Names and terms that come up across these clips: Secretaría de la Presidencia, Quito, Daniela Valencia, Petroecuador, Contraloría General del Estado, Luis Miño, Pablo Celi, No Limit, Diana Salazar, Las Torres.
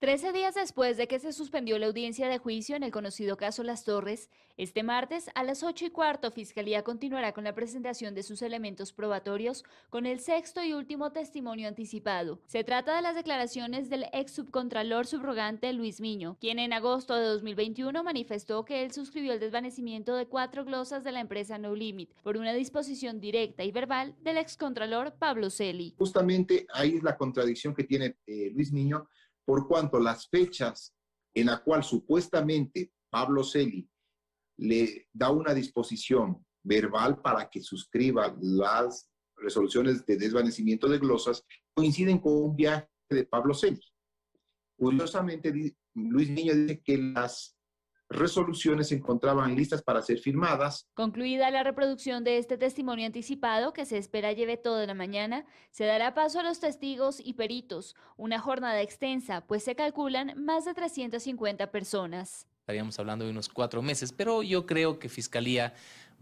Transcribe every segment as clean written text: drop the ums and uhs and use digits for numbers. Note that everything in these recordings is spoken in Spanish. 13 días después de que se suspendió la audiencia de juicio en el conocido caso Las Torres, este martes a las 8:15, Fiscalía continuará con la presentación de sus elementos probatorios con el sexto y último testimonio anticipado. Se trata de las declaraciones del ex subcontralor subrogante Luis Miño, quien en agosto de 2021 manifestó que él suscribió el desvanecimiento de 4 glosas de la empresa No Limit por una disposición directa y verbal del excontralor Pablo Celi. Justamente ahí es la contradicción que tiene Luis Miño, por cuanto las fechas en la cual supuestamente Pablo Celi le da una disposición verbal para que suscriba las resoluciones de desvanecimiento de glosas, coinciden con un viaje de Pablo Celi. Curiosamente, Luis Miño dice que las resoluciones se encontraban listas para ser firmadas. Concluida la reproducción de este testimonio anticipado, que se espera lleve toda la mañana, se dará paso a los testigos y peritos. Una jornada extensa, pues se calculan más de 350 personas. Estaríamos hablando de unos 4 meses, pero yo creo que Fiscalía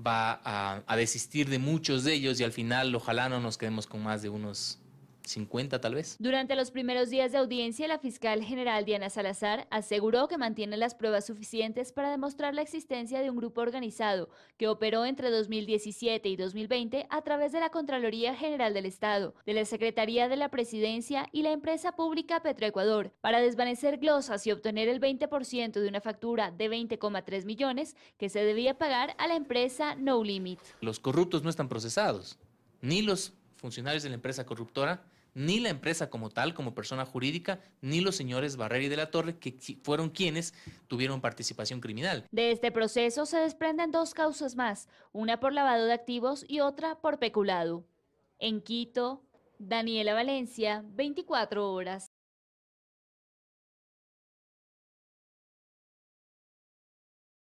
va a desistir de muchos de ellos y al final ojalá no nos quedemos con más de unos 50 tal vez. Durante los primeros días de audiencia, la fiscal general Diana Salazar aseguró que mantiene las pruebas suficientes para demostrar la existencia de un grupo organizado que operó entre 2017 y 2020 a través de la Contraloría General del Estado, de la Secretaría de la Presidencia y la empresa pública Petroecuador, para desvanecer glosas y obtener el 20% de una factura de 20,3 millones que se debía pagar a la empresa No Limit. Los corruptos no están procesados, ni los funcionarios de la empresa corruptora, ni la empresa como tal, como persona jurídica, ni los señores Barrera y de la Torre, que fueron quienes tuvieron participación criminal. De este proceso se desprenden 2 causas más, una por lavado de activos y otra por peculado. En Quito, Daniela Valencia, 24 horas.